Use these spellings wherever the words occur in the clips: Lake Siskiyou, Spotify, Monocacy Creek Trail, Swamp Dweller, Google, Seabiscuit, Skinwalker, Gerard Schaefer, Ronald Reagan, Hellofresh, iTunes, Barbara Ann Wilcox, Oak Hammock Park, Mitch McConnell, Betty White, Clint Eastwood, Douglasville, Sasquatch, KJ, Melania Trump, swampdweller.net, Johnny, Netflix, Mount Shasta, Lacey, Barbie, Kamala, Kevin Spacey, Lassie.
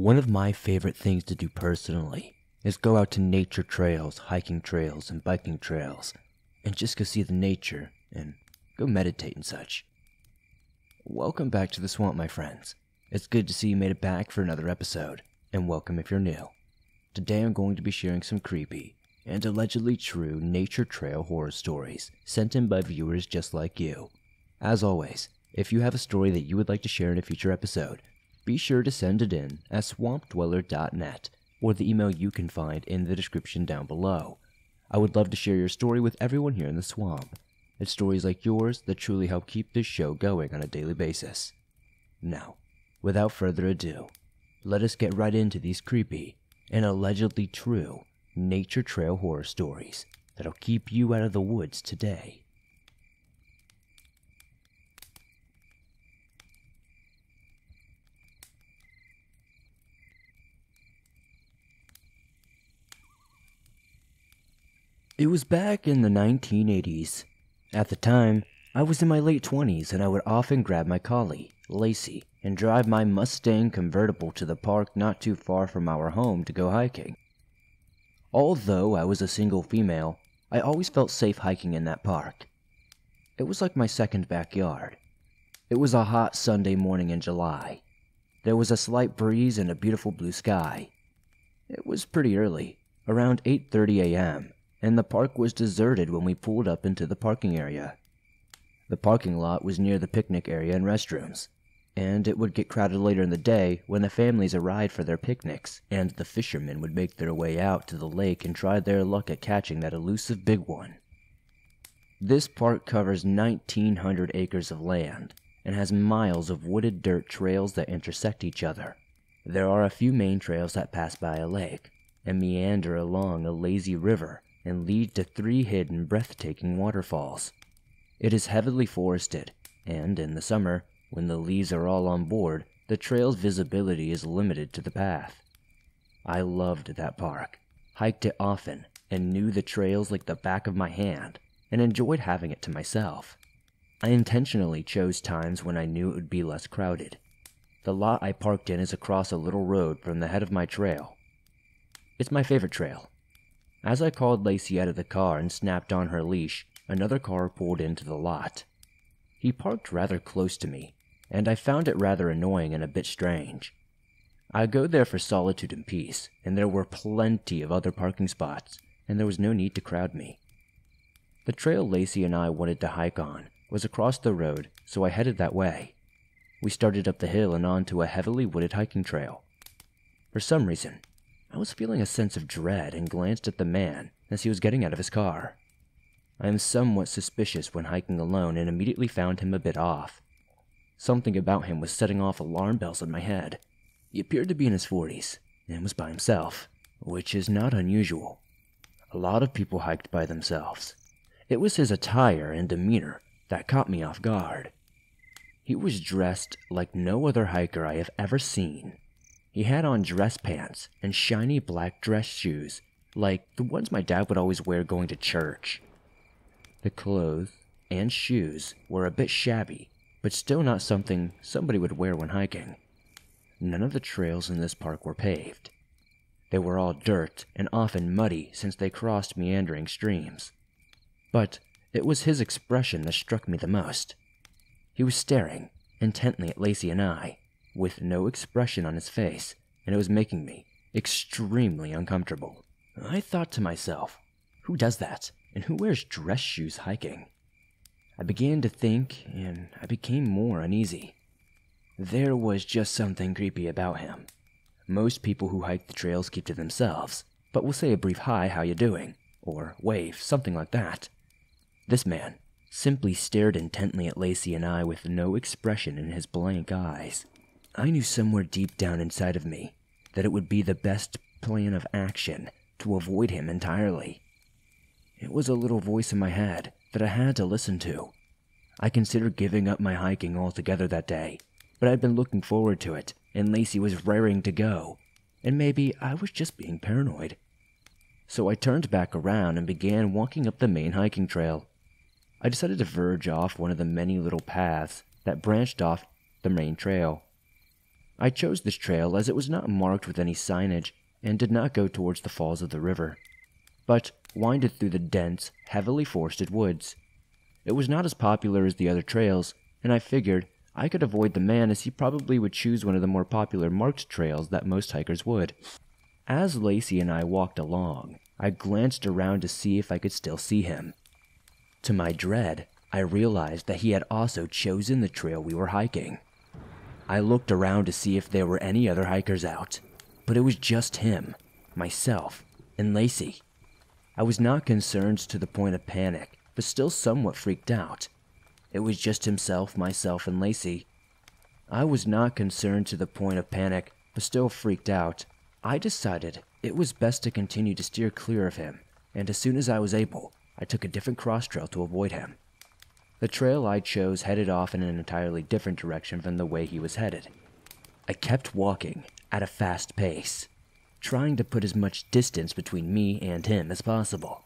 One of my favorite things to do personally is go out to nature trails, hiking trails, and biking trails, and just go see the nature and go meditate and such. Welcome back to the swamp, my friends. It's good to see you made it back for another episode, and welcome if you're new. Today I'm going to be sharing some creepy and allegedly true nature trail horror stories sent in by viewers just like you. As always, if you have a story that you would like to share in a future episode, be sure to send it in at swampdweller.net or the email you can find in the description down below. I would love to share your story with everyone here in the swamp. It's stories like yours that truly help keep this show going on a daily basis. Now, without further ado, let us get right into these creepy and allegedly true nature trail horror stories that'll keep you out of the woods today. It was back in the 1980s. At the time, I was in my late 20s and I would often grab my collie, Lacey, and drive my Mustang convertible to the park not too far from our home to go hiking. Although I was a single female, I always felt safe hiking in that park. It was like my second backyard. It was a hot Sunday morning in July. There was a slight breeze and a beautiful blue sky. It was pretty early, around 8:30 a.m., and the park was deserted when we pulled up into the parking area. The parking lot was near the picnic area and restrooms, and it would get crowded later in the day when the families arrived for their picnics, and the fishermen would make their way out to the lake and try their luck at catching that elusive big one. This park covers 1,900 acres of land, and has miles of wooded dirt trails that intersect each other. There are a few main trails that pass by a lake, and meander along a lazy river, and lead to three hidden, breathtaking waterfalls. It is heavily forested, and in the summer, when the leaves are all on board, the trail's visibility is limited to the path. I loved that park, hiked it often, and knew the trails like the back of my hand, and enjoyed having it to myself. I intentionally chose times when I knew it would be less crowded. The lot I parked in is across a little road from the head of my trail. It's my favorite trail. As I called Lacey out of the car and snapped on her leash, another car pulled into the lot. He parked rather close to me, and I found it rather annoying and a bit strange. I go there for solitude and peace, and there were plenty of other parking spots, and there was no need to crowd me. The trail Lacey and I wanted to hike on was across the road, so I headed that way. We started up the hill and onto a heavily wooded hiking trail. For some reason, I was feeling a sense of dread and glanced at the man as he was getting out of his car. I am somewhat suspicious when hiking alone and immediately found him a bit off. Something about him was setting off alarm bells in my head. He appeared to be in his 40s and was by himself, which is not unusual. A lot of people hiked by themselves. It was his attire and demeanor that caught me off guard. He was dressed like no other hiker I have ever seen. He had on dress pants and shiny black dress shoes, like the ones my dad would always wear going to church. The clothes and shoes were a bit shabby, but still not something somebody would wear when hiking. None of the trails in this park were paved. They were all dirt and often muddy since they crossed meandering streams. But it was his expression that struck me the most. He was staring intently at Lacey and I, with no expression on his face, and it was making me extremely uncomfortable. I thought to myself, who does that, and who wears dress shoes hiking? I began to think, and I became more uneasy. There was just something creepy about him. Most people who hike the trails keep to themselves, but will say a brief hi, how you doing, or wave, something like that. This man simply stared intently at Lacey and I with no expression in his blank eyes. I knew somewhere deep down inside of me that it would be the best plan of action to avoid him entirely. It was a little voice in my head that I had to listen to. I considered giving up my hiking altogether that day, but I'd been looking forward to it, and Lacey was raring to go, and maybe I was just being paranoid. So I turned back around and began walking up the main hiking trail. I decided to verge off one of the many little paths that branched off the main trail. I chose this trail as it was not marked with any signage and did not go towards the falls of the river, but winded through the dense, heavily forested woods. It was not as popular as the other trails, and I figured I could avoid the man as he probably would choose one of the more popular marked trails that most hikers would. As Lacey and I walked along, I glanced around to see if I could still see him. To my dread, I realized that he had also chosen the trail we were hiking. I looked around to see if there were any other hikers out, but it was just him, myself, and Lacey. I was not concerned to the point of panic, but still somewhat freaked out. It was just himself, myself, and Lacey. I was not concerned to the point of panic, but still freaked out. I decided it was best to continue to steer clear of him, and as soon as I was able, I took a different cross trail to avoid him. The trail I chose headed off in an entirely different direction from the way he was headed. I kept walking at a fast pace, trying to put as much distance between me and him as possible.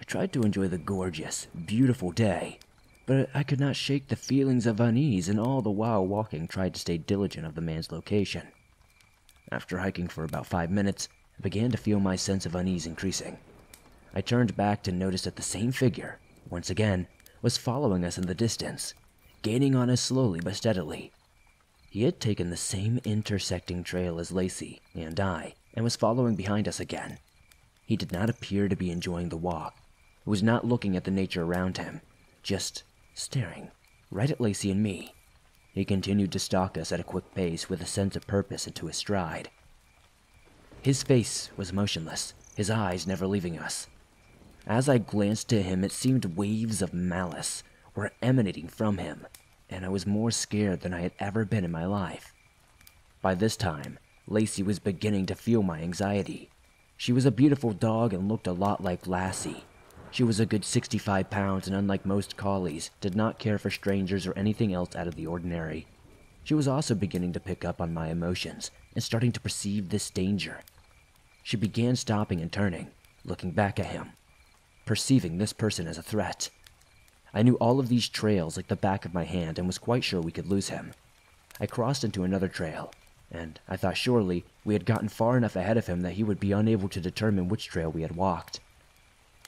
I tried to enjoy the gorgeous, beautiful day, but I could not shake the feelings of unease, and all the while walking tried to stay diligent of the man's location. After hiking for about 5 minutes, I began to feel my sense of unease increasing. I turned back to notice that the same figure, once again, was following us in the distance, gaining on us slowly but steadily. He had taken the same intersecting trail as Lacey and I, and was following behind us again. He did not appear to be enjoying the walk, was not looking at the nature around him, just staring right at Lacey and me. He continued to stalk us at a quick pace with a sense of purpose into his stride. His face was motionless, his eyes never leaving us. As I glanced to him, it seemed waves of malice were emanating from him, and I was more scared than I had ever been in my life. By this time, Lacey was beginning to feel my anxiety. She was a beautiful dog and looked a lot like Lassie. She was a good 65 pounds and, unlike most collies, did not care for strangers or anything else out of the ordinary. She was also beginning to pick up on my emotions and starting to perceive this danger. She began stopping and turning, looking back at him, perceiving this person as a threat. I knew all of these trails like the back of my hand and was quite sure we could lose him. I crossed into another trail, and I thought surely we had gotten far enough ahead of him that he would be unable to determine which trail we had walked.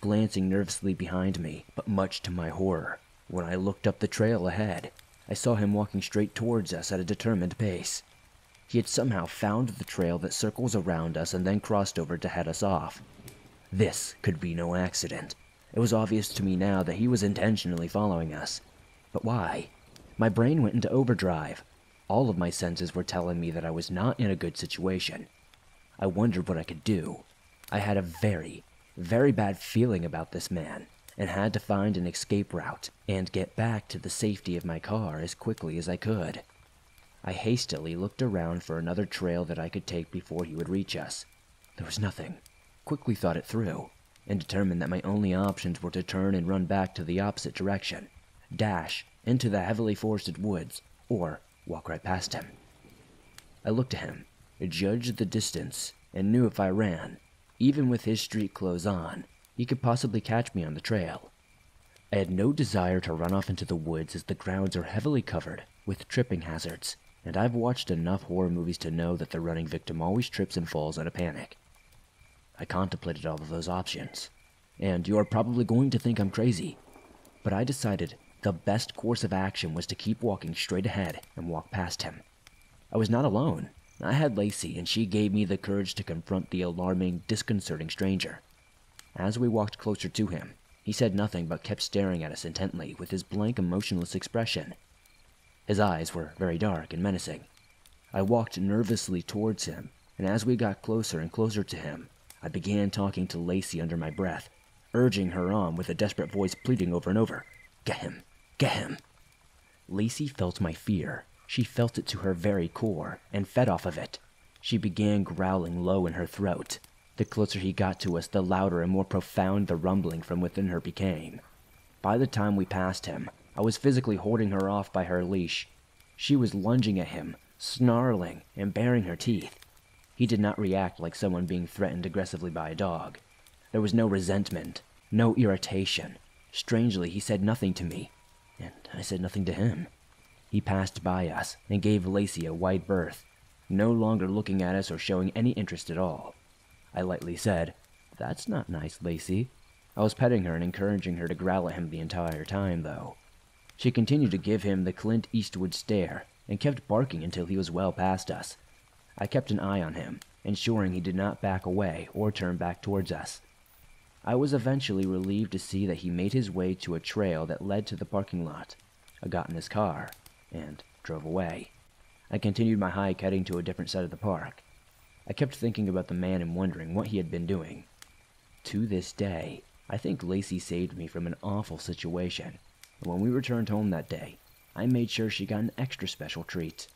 Glancing nervously behind me, but much to my horror, when I looked up the trail ahead, I saw him walking straight towards us at a determined pace. He had somehow found the trail that circles around us and then crossed over to head us off. This could be no accident. It was obvious to me now that he was intentionally following us. But why? My brain went into overdrive. All of my senses were telling me that I was not in a good situation. I wondered what I could do. I had a very bad feeling about this man, and had to find an escape route and get back to the safety of my car as quickly as I could. I hastily looked around for another trail that I could take before he would reach us. There was nothing. Quickly thought it through, and determined that my only options were to turn and run back to the opposite direction, dash into the heavily forested woods, or walk right past him. I looked at him, judged the distance, and knew if I ran, even with his street clothes on, he could possibly catch me on the trail. I had no desire to run off into the woods as the grounds are heavily covered with tripping hazards, and I've watched enough horror movies to know that the running victim always trips and falls out of panic. I contemplated all of those options, and you are probably going to think I'm crazy, but I decided the best course of action was to keep walking straight ahead and walk past him. I was not alone. I had Lacey, and she gave me the courage to confront the alarming, disconcerting stranger. As we walked closer to him, he said nothing but kept staring at us intently with his blank, emotionless expression. His eyes were very dark and menacing. I walked nervously towards him, and as we got closer and closer to him, I began talking to Lacey under my breath, urging her on with a desperate voice pleading over and over, "Get him! Get him!" Lacey felt my fear. She felt it to her very core, and fed off of it. She began growling low in her throat. The closer he got to us, the louder and more profound the rumbling from within her became. By the time we passed him, I was physically holding her off by her leash. She was lunging at him, snarling and baring her teeth. He did not react like someone being threatened aggressively by a dog. There was no resentment, no irritation. Strangely, he said nothing to me, and I said nothing to him. He passed by us and gave Lacey a wide berth, no longer looking at us or showing any interest at all. I lightly said, "That's not nice, Lacey." I was petting her and encouraging her to growl at him the entire time, though. She continued to give him the Clint Eastwood stare and kept barking until he was well past us. I kept an eye on him, ensuring he did not back away or turn back towards us. I was eventually relieved to see that he made his way to a trail that led to the parking lot. I got in his car and drove away. I continued my hike heading to a different side of the park. I kept thinking about the man and wondering what he had been doing. To this day, I think Lacey saved me from an awful situation, and when we returned home that day, I made sure she got an extra special treat.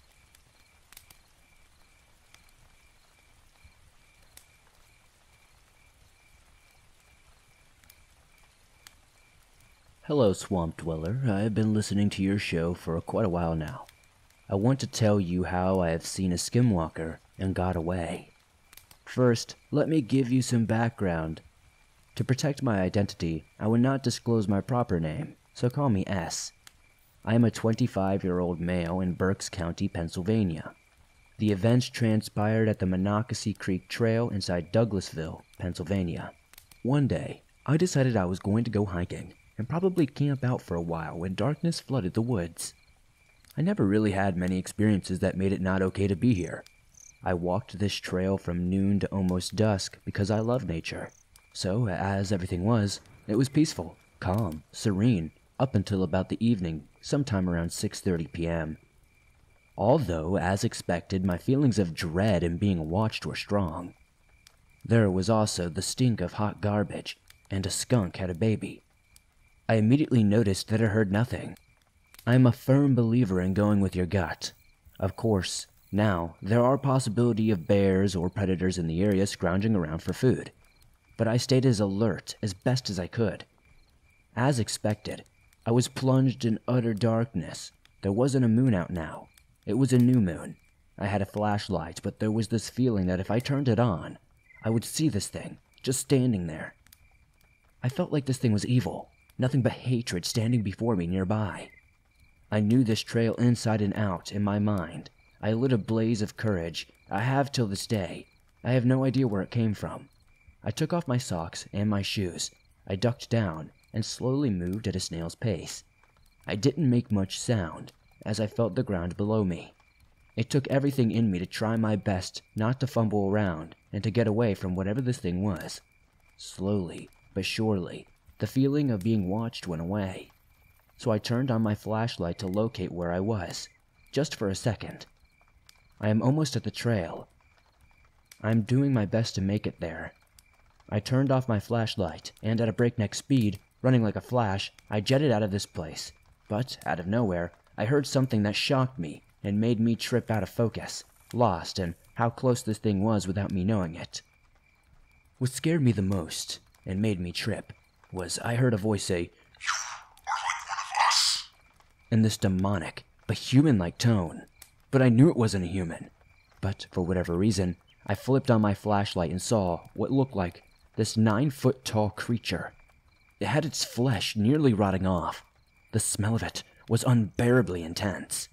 Hello, Swamp Dweller. I have been listening to your show for quite a while now. I want to tell you how I have seen a skinwalker and got away. First, let me give you some background. To protect my identity, I would not disclose my proper name, so call me S. I am a 25-year-old male in Berks County, Pennsylvania. The events transpired at the Monocacy Creek Trail inside Douglasville, Pennsylvania. One day, I decided I was going to go hiking and probably camp out for a while when darkness flooded the woods. I never really had many experiences that made it not okay to be here. I walked this trail from noon to almost dusk because I love nature. So, as everything was, it was peaceful, calm, serene, up until about the evening, sometime around 6:30 p.m. Although, as expected, my feelings of dread and being watched were strong. There was also the stink of hot garbage, and a skunk had a baby. I immediately noticed that I heard nothing. I am a firm believer in going with your gut. Of course, now, there are possibility of bears or predators in the area scrounging around for food, but I stayed as alert as best as I could. As expected, I was plunged in utter darkness. There wasn't a moon out now. It was a new moon. I had a flashlight, but there was this feeling that if I turned it on, I would see this thing, just standing there. I felt like this thing was evil, nothing but hatred standing before me nearby. I knew this trail inside and out in my mind. I lit a blaze of courage. I have till this day. I have no idea where it came from. I took off my socks and my shoes. I ducked down and slowly moved at a snail's pace. I didn't make much sound as I felt the ground below me. It took everything in me to try my best not to fumble around and to get away from whatever this thing was. Slowly but surely, the feeling of being watched went away. So I turned on my flashlight to locate where I was, just for a second. I am almost at the trail. I am doing my best to make it there. I turned off my flashlight, and at a breakneck speed, running like a flash, I jetted out of this place. But, out of nowhere, I heard something that shocked me and made me trip out of focus, lost in how close this thing was without me knowing it. What scared me the most, and made me trip, was I heard a voice say, "You are like one of us," in this demonic, but human-like tone. But I knew it wasn't a human. But, for whatever reason, I flipped on my flashlight and saw what looked like this 9-foot-tall creature. It had its flesh nearly rotting off. The smell of it was unbearably intense.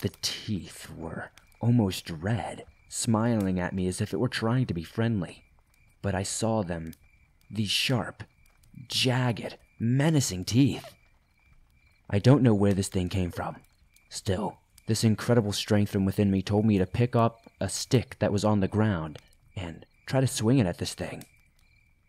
The teeth were almost red, smiling at me as if it were trying to be friendly. But I saw them, these sharp, jagged, menacing teeth. I don't know where this thing came from. Still, this incredible strength from within me told me to pick up a stick that was on the ground and try to swing it at this thing.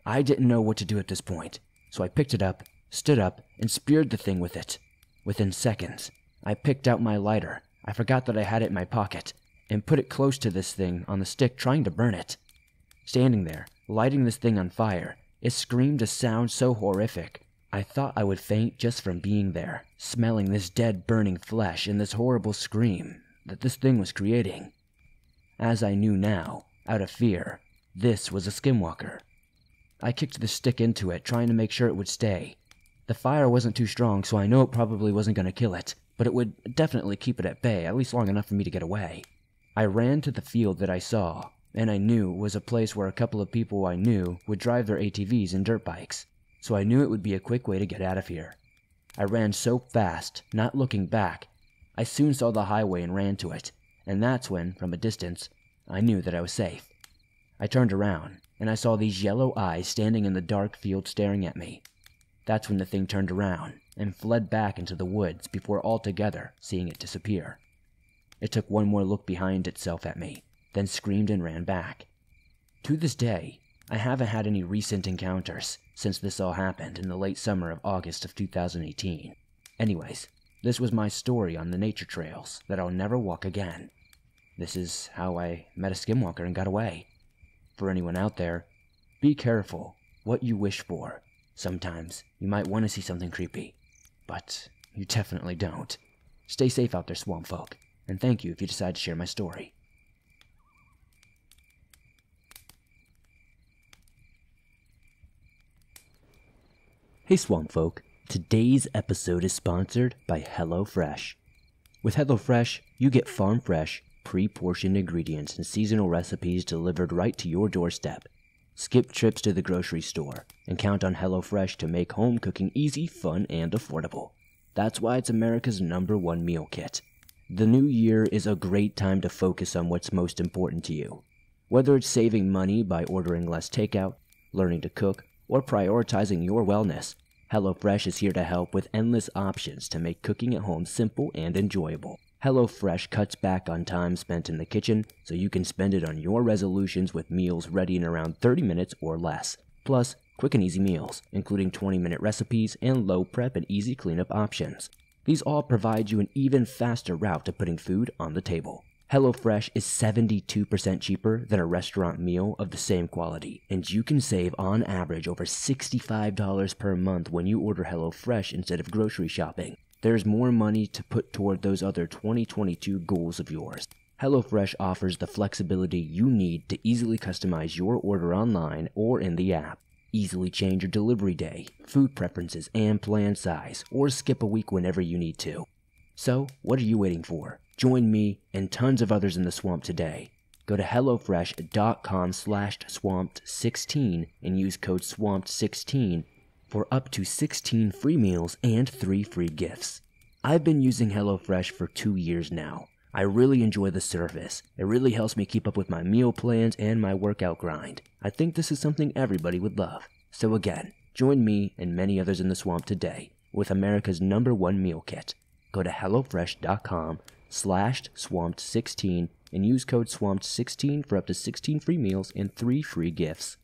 I didn't know what to do at this point, so I picked it up, stood up, and speared the thing with it. Within seconds, I picked out my lighter. I forgot that I had it in my pocket, and put it close to this thing on the stick, trying to burn it. Standing there, lighting this thing on fire, it screamed a sound so horrific, I thought I would faint just from being there, smelling this dead burning flesh and this horrible scream that this thing was creating. As I knew now, out of fear, this was a skinwalker. I kicked the stick into it, trying to make sure it would stay. The fire wasn't too strong, so I know it probably wasn't going to kill it, but it would definitely keep it at bay, at least long enough for me to get away. I ran to the field that I saw, and I knew it was a place where a couple of people I knew would drive their ATVs and dirt bikes, so I knew it would be a quick way to get out of here. I ran so fast, not looking back. I soon saw the highway and ran to it, and that's when, from a distance, I knew that I was safe. I turned around, and I saw these yellow eyes standing in the dark field staring at me. That's when the thing turned around and fled back into the woods before altogether seeing it disappear. It took one more look behind itself at me, then screamed and ran back. To this day, I haven't had any recent encounters since this all happened in the late summer of August of 2018. Anyways, this was my story on the nature trails that I'll never walk again. This is how I met a skinwalker and got away. For anyone out there, be careful what you wish for. Sometimes you might want to see something creepy, but you definitely don't. Stay safe out there, swamp folk, and thank you if you decide to share my story. Hey swamp folk, today's episode is sponsored by HelloFresh. With HelloFresh, you get farm fresh, pre-portioned ingredients and seasonal recipes delivered right to your doorstep. Skip trips to the grocery store and count on HelloFresh to make home cooking easy, fun, and affordable. That's why it's America's #1 meal kit. The new year is a great time to focus on what's most important to you. Whether it's saving money by ordering less takeout, learning to cook, or prioritizing your wellness, HelloFresh is here to help with endless options to make cooking at home simple and enjoyable. HelloFresh cuts back on time spent in the kitchen so you can spend it on your resolutions with meals ready in around 30 minutes or less. Plus, quick and easy meals, including 20-minute recipes and low prep and easy cleanup options. These all provide you an even faster route to putting food on the table. HelloFresh is 72% cheaper than a restaurant meal of the same quality, and you can save on average over $65 per month when you order HelloFresh instead of grocery shopping. There's more money to put toward those other 2022 goals of yours. HelloFresh offers the flexibility you need to easily customize your order online or in the app. Easily change your delivery day, food preferences, and plan size, or skip a week whenever you need to. So, what are you waiting for? Join me and tons of others in the swamp today. Go to hellofresh.com/swamped16 and use code SWAMPED16 for up to 16 free meals and 3 free gifts. I've been using HelloFresh for 2 years now. I really enjoy the service. It really helps me keep up with my meal plans and my workout grind. I think this is something everybody would love. So again, join me and many others in the swamp today with America's #1 meal kit. Go to hellofresh.com/swamped16 and use code SWAMPED16 for up to 16 free meals and 3 free gifts.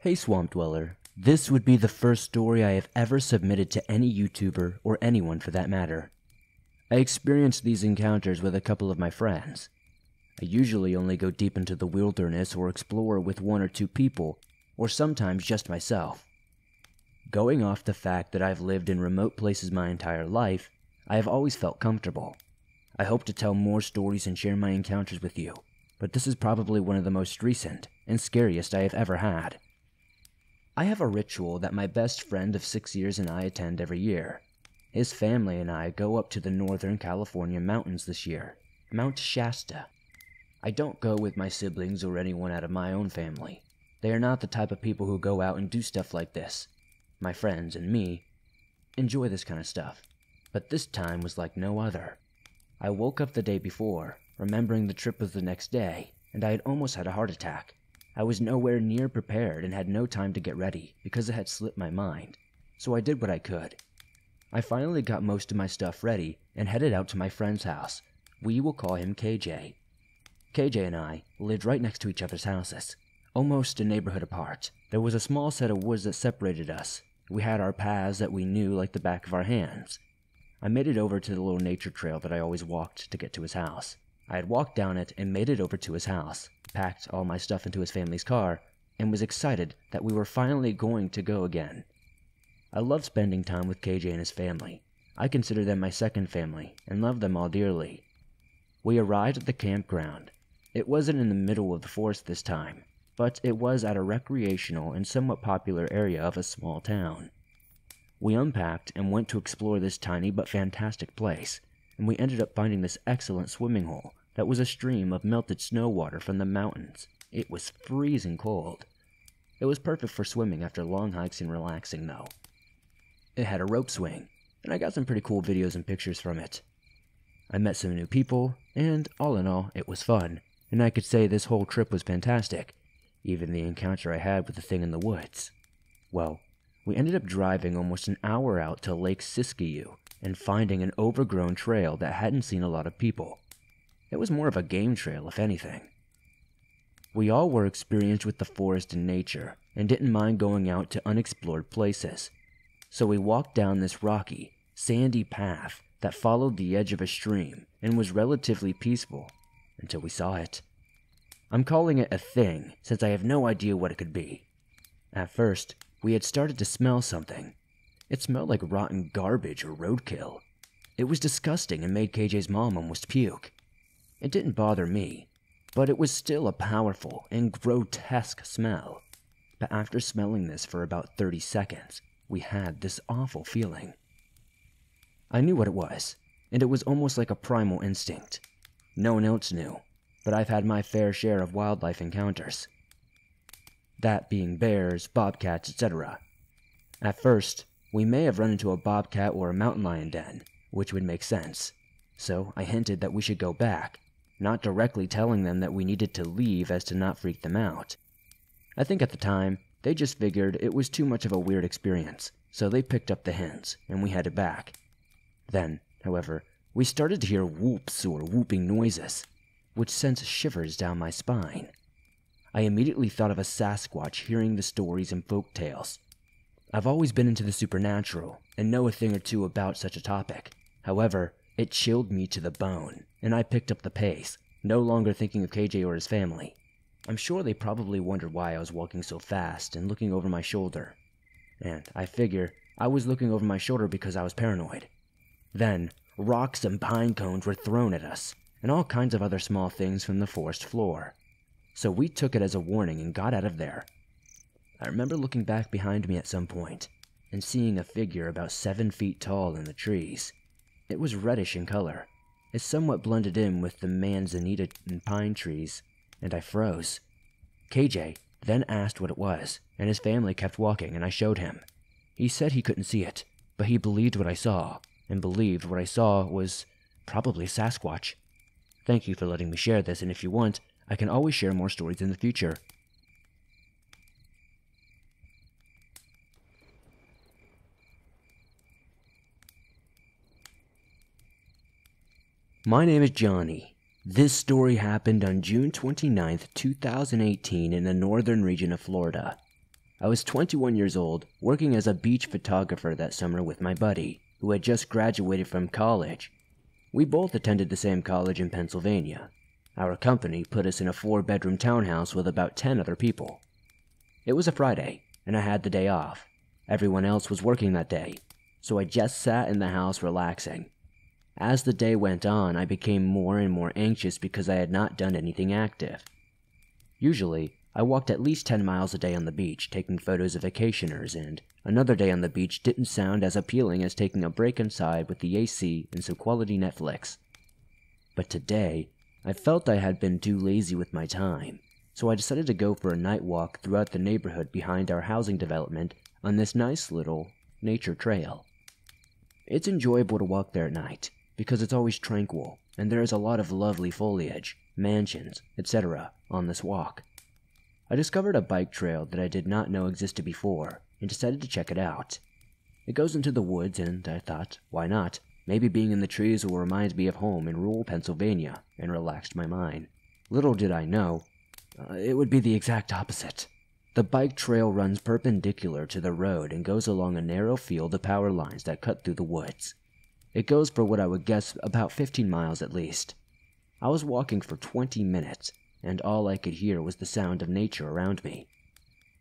Hey Swamp Dweller, this would be the first story I have ever submitted to any YouTuber, or anyone for that matter. I experienced these encounters with a couple of my friends. I usually only go deep into the wilderness or explore with 1 or 2 people, or sometimes just myself. Going off the fact that I've lived in remote places my entire life, I have always felt comfortable. I hope to tell more stories and share my encounters with you, but this is probably one of the most recent and scariest I have ever had. I have a ritual that my best friend of 6 years and I attend every year. His family and I go up to the Northern California mountains this year, Mount Shasta. I don't go with my siblings or anyone out of my own family. They are not the type of people who go out and do stuff like this. My friends and me enjoy this kind of stuff, but this time was like no other. I woke up the day before, remembering the trip was the next day, and I had almost had a heart attack. I was nowhere near prepared and had no time to get ready because it had slipped my mind, so I did what I could. I finally got most of my stuff ready and headed out to my friend's house. We will call him KJ. KJ and I lived right next to each other's houses, almost a neighborhood apart. There was a small set of woods that separated us. We had our paths that we knew like the back of our hands. I made it over to the little nature trail that I always walked to get to his house. I had walked down it and made it over to his house, packed all my stuff into his family's car, and was excited that we were finally going to go again. I love spending time with KJ and his family. I consider them my second family and love them all dearly. We arrived at the campground. It wasn't in the middle of the forest this time, but it was at a recreational and somewhat popular area of a small town. We unpacked and went to explore this tiny but fantastic place, and we ended up finding this excellent swimming hole that was a stream of melted snow water from the mountains. It was freezing cold. It was perfect for swimming after long hikes and relaxing, though. It had a rope swing, and I got some pretty cool videos and pictures from it. I met some new people, and all in all, it was fun, and I could say this whole trip was fantastic, even the encounter I had with the thing in the woods. Well, we ended up driving almost an hour out to Lake Siskiyou and finding an overgrown trail that hadn't seen a lot of people. It was more of a game trail, if anything. We all were experienced with the forest and nature, and didn't mind going out to unexplored places. So we walked down this rocky, sandy path that followed the edge of a stream and was relatively peaceful, until we saw it. I'm calling it a thing, since I have no idea what it could be. At first, we had started to smell something. It smelled like rotten garbage or roadkill. It was disgusting and made KJ's mom almost puke. It didn't bother me, but it was still a powerful and grotesque smell. But after smelling this for about 30 seconds, we had this awful feeling. I knew what it was, and it was almost like a primal instinct. No one else knew, but I've had my fair share of wildlife encounters. That being bears, bobcats, etc. At first, we may have run into a bobcat or a mountain lion den, which would make sense. So I hinted that we should go back, not directly telling them that we needed to leave as to not freak them out. I think at the time, they just figured it was too much of a weird experience, so they picked up the hints, and we headed back. Then, however, we started to hear whoops or whooping noises, which sent shivers down my spine. I immediately thought of a Sasquatch hearing the stories and folktales. I've always been into the supernatural, and know a thing or two about such a topic. However, it chilled me to the bone, and I picked up the pace, no longer thinking of KJ or his family. I'm sure they probably wondered why I was walking so fast and looking over my shoulder. And I figure I was looking over my shoulder because I was paranoid. Then, rocks and pine cones were thrown at us, and all kinds of other small things from the forest floor. So we took it as a warning and got out of there. I remember looking back behind me at some point, and seeing a figure about 7 feet tall in the trees. It was reddish in color. It somewhat blended in with the manzanita and pine trees. And I froze. KJ then asked what it was, and his family kept walking and I showed him. He said he couldn't see it, but he believed what I saw, and believed what I saw was probably Sasquatch. Thank you for letting me share this, and if you want, I can always share more stories in the future. My name is Johnny. This story happened on June 29, 2018 in the northern region of Florida. I was 21 years old, working as a beach photographer that summer with my buddy, who had just graduated from college. We both attended the same college in Pennsylvania. Our company put us in a 4-bedroom townhouse with about 10 other people. It was a Friday, and I had the day off. Everyone else was working that day, so I just sat in the house relaxing. As the day went on, I became more and more anxious because I had not done anything active. Usually, I walked at least 10 miles a day on the beach, taking photos of vacationers, and another day on the beach didn't sound as appealing as taking a break inside with the AC and some quality Netflix. But today, I felt I had been too lazy with my time, so I decided to go for a night walk throughout the neighborhood behind our housing development on this nice little nature trail. It's enjoyable to walk there at night, because it's always tranquil, and there is a lot of lovely foliage, mansions, etc. on this walk. I discovered a bike trail that I did not know existed before, and decided to check it out. It goes into the woods, and I thought, why not? Maybe being in the trees will remind me of home in rural Pennsylvania, and relaxed my mind. Little did I know, it would be the exact opposite. The bike trail runs perpendicular to the road and goes along a narrow field of power lines that cut through the woods. It goes for what I would guess about 15 miles at least. I was walking for 20 minutes, and all I could hear was the sound of nature around me.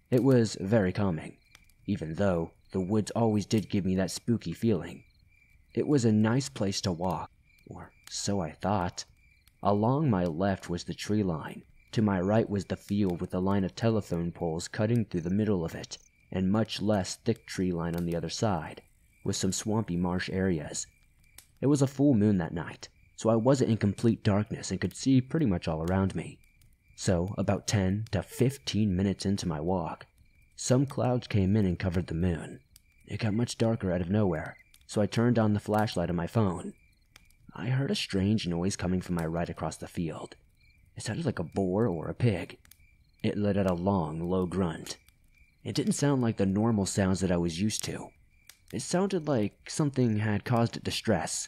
It was very calming, even though the woods always did give me that spooky feeling. It was a nice place to walk, or so I thought. Along my left was the tree line, to my right was the field with a line of telephone poles cutting through the middle of it, and much less thick tree line on the other side, with some swampy marsh areas. It was a full moon that night, so I wasn't in complete darkness and could see pretty much all around me. So, about 10 to 15 minutes into my walk, some clouds came in and covered the moon. It got much darker out of nowhere, so I turned on the flashlight on my phone. I heard a strange noise coming from my right across the field. It sounded like a boar or a pig. It let out a long, low grunt. It didn't sound like the normal sounds that I was used to. It sounded like something had caused it distress.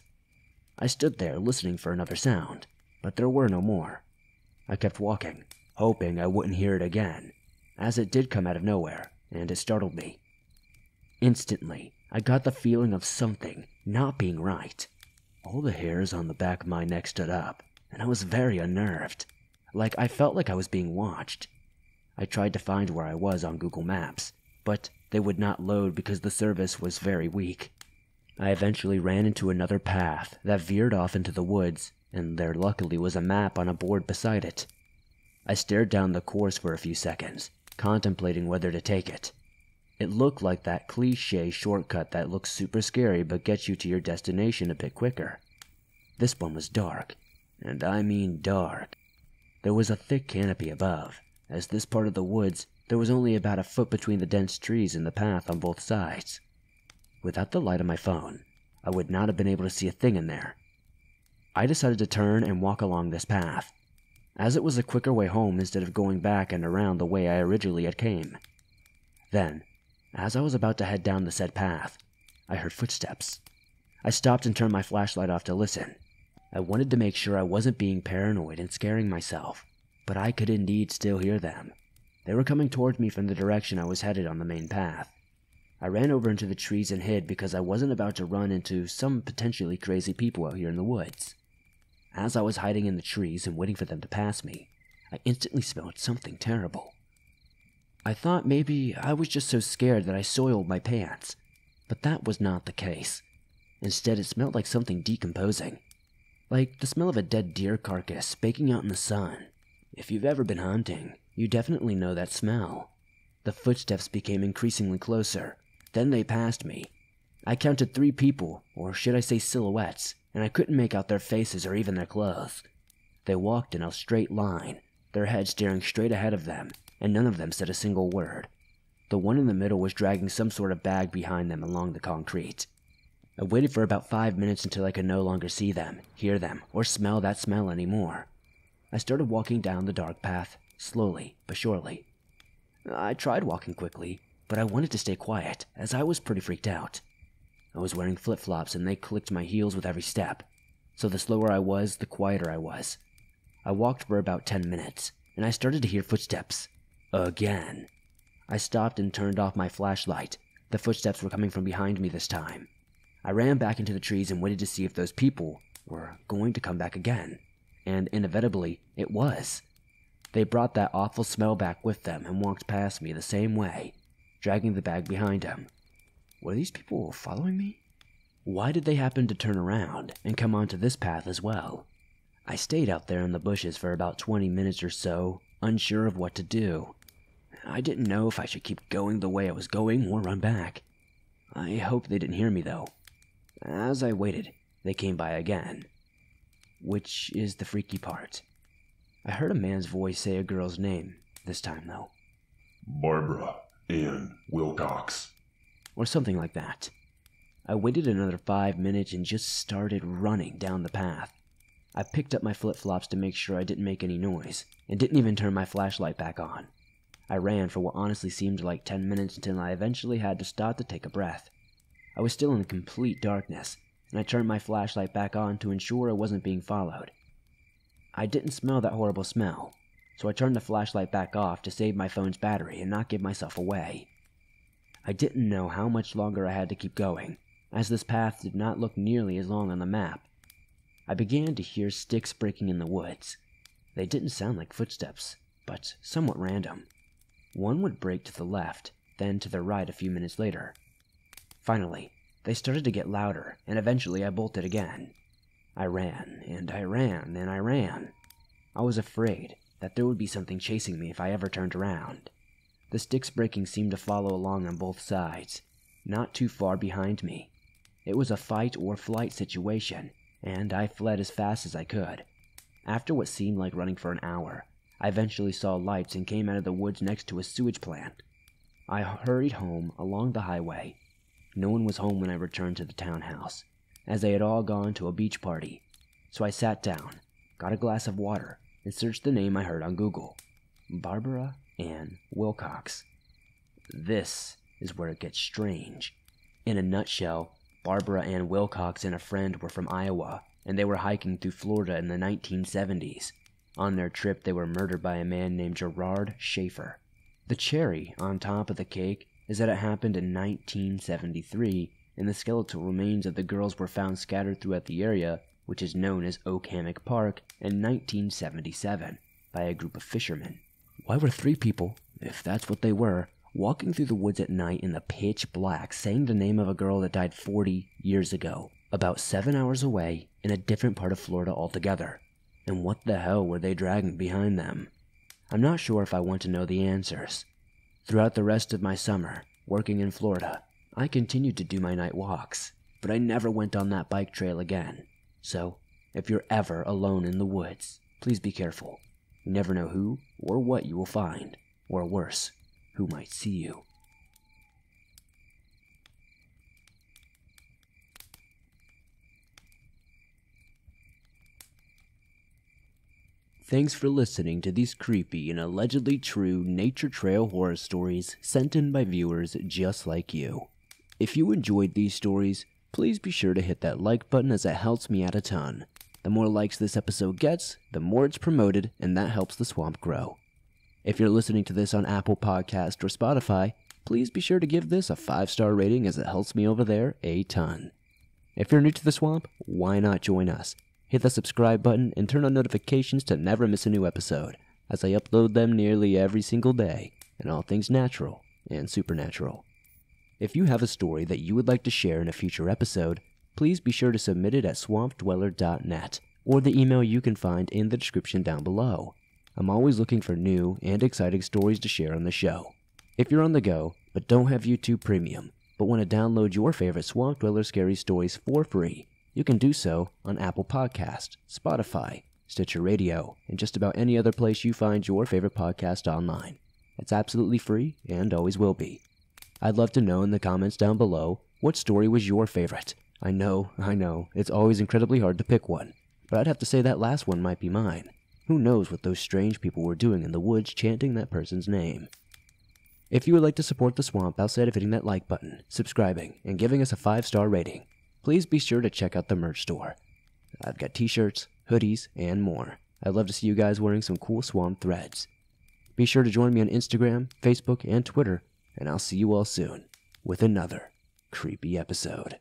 I stood there listening for another sound, but there were no more. I kept walking, hoping I wouldn't hear it again, as it did come out of nowhere, and it startled me. Instantly, I got the feeling of something not being right. All the hairs on the back of my neck stood up, and I was very unnerved. I felt like I was being watched. I tried to find where I was on Google Maps, but they would not load because the service was very weak. I eventually ran into another path that veered off into the woods, and there luckily was a map on a board beside it. I stared down the course for a few seconds, contemplating whether to take it. It looked like that cliché shortcut that looks super scary but gets you to your destination a bit quicker. This one was dark, and I mean dark. There was a thick canopy above, as this part of the woods there was only about a foot between the dense trees and the path on both sides. Without the light of my phone, I would not have been able to see a thing in there. I decided to turn and walk along this path, as it was a quicker way home instead of going back and around the way I originally had came. Then, as I was about to head down the said path, I heard footsteps. I stopped and turned my flashlight off to listen. I wanted to make sure I wasn't being paranoid and scaring myself, but I could indeed still hear them. They were coming toward me from the direction I was headed on the main path. I ran over into the trees and hid because I wasn't about to run into some potentially crazy people out here in the woods. As I was hiding in the trees and waiting for them to pass me, I instantly smelled something terrible. I thought maybe I was just so scared that I soiled my pants, but that was not the case. Instead, it smelled like something decomposing, like the smell of a dead deer carcass baking out in the sun. If you've ever been hunting, you definitely know that smell. The footsteps became increasingly closer, then they passed me. I counted 3 people, or should I say silhouettes, and I couldn't make out their faces or even their clothes. They walked in a straight line, their heads staring straight ahead of them, and none of them said a single word. The one in the middle was dragging some sort of bag behind them along the concrete. I waited for about 5 minutes until I could no longer see them, hear them, or smell that smell anymore. I started walking down the dark path, slowly but surely. I tried walking quickly, but I wanted to stay quiet, as I was pretty freaked out. I was wearing flip-flops and they clicked my heels with every step, so the slower I was, the quieter I was. I walked for about 10 minutes, and I started to hear footsteps. Again. I stopped and turned off my flashlight. The footsteps were coming from behind me this time. I ran back into the trees and waited to see if those people were going to come back again, and inevitably, it was. They brought that awful smell back with them and walked past me the same way, dragging the bag behind them. Were these people following me? Why did they happen to turn around and come onto this path as well? I stayed out there in the bushes for about 20 minutes or so, unsure of what to do. I didn't know if I should keep going the way I was going or run back. I hoped they didn't hear me though. As I waited, they came by again, which is the freaky part. I heard a man's voice say a girl's name, this time though. Barbara Ann Wilcox. Or something like that. I waited another 5 minutes and just started running down the path. I picked up my flip-flops to make sure I didn't make any noise, and didn't even turn my flashlight back on. I ran for what honestly seemed like 10 minutes until I eventually had to stop to take a breath. I was still in complete darkness, and I turned my flashlight back on to ensure I wasn't being followed. I didn't smell that horrible smell, so I turned the flashlight back off to save my phone's battery and not give myself away. I didn't know how much longer I had to keep going, as this path did not look nearly as long on the map. I began to hear sticks breaking in the woods. They didn't sound like footsteps, but somewhat random. One would break to the left, then to the right a few minutes later. Finally, they started to get louder, and eventually I bolted again. I ran, and I ran, and I ran. I was afraid that there would be something chasing me if I ever turned around. The sticks breaking seemed to follow along on both sides, not too far behind me. It was a fight or flight situation, and I fled as fast as I could. After what seemed like running for an hour, I eventually saw lights and came out of the woods next to a sewage plant. I hurried home along the highway. No one was home when I returned to the townhouse, as they had all gone to a beach party. So I sat down, got a glass of water, and searched the name I heard on Google. Barbara Ann Wilcox. This is where it gets strange. In a nutshell, Barbara Ann Wilcox and a friend were from Iowa, and they were hiking through Florida in the 1970s. On their trip, they were murdered by a man named Gerard Schaefer. The cherry on top of the cake is that it happened in 1973, and the skeletal remains of the girls were found scattered throughout the area, which is known as Oak Hammock Park, in 1977, by a group of fishermen. Why were three people, if that's what they were, walking through the woods at night in the pitch black, saying the name of a girl that died 40 years ago, about 7 hours away, in a different part of Florida altogether? And what the hell were they dragging behind them? I'm not sure if I want to know the answers. Throughout the rest of my summer, working in Florida, I continued to do my night walks, but I never went on that bike trail again. So, if you're ever alone in the woods, please be careful. You never know who or what you will find, or worse, who might see you. Thanks for listening to these creepy and allegedly true nature trail horror stories sent in by viewers just like you. If you enjoyed these stories, please be sure to hit that like button, as it helps me out a ton. The more likes this episode gets, the more it's promoted, and that helps the swamp grow. If you're listening to this on Apple Podcasts or Spotify, please be sure to give this a 5-star rating, as it helps me over there a ton. If you're new to the swamp, why not join us? Hit the subscribe button and turn on notifications to never miss a new episode, as I upload them nearly every single day, and all things natural and supernatural. If you have a story that you would like to share in a future episode, please be sure to submit it at swampdweller.net, or the email you can find in the description down below. I'm always looking for new and exciting stories to share on the show. If you're on the go, but don't have YouTube Premium, but want to download your favorite Swamp Dweller scary stories for free, you can do so on Apple Podcasts, Spotify, Stitcher Radio, and just about any other place you find your favorite podcast online. It's absolutely free and always will be. I'd love to know in the comments down below, what story was your favorite? I know, it's always incredibly hard to pick one, but I'd have to say that last one might be mine. Who knows what those strange people were doing in the woods chanting that person's name? If you would like to support the swamp outside of hitting that like button, subscribing, and giving us a 5-star rating, please be sure to check out the merch store. I've got t-shirts, hoodies, and more. I'd love to see you guys wearing some cool swamp threads. Be sure to join me on Instagram, Facebook, and Twitter, and I'll see you all soon with another creepy episode.